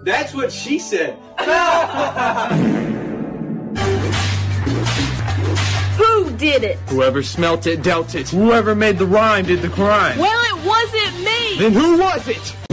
That's what she said. Who did it? Whoever smelt it, dealt it. Whoever made the rhyme did the crime. Well, it wasn't me. Then who was it?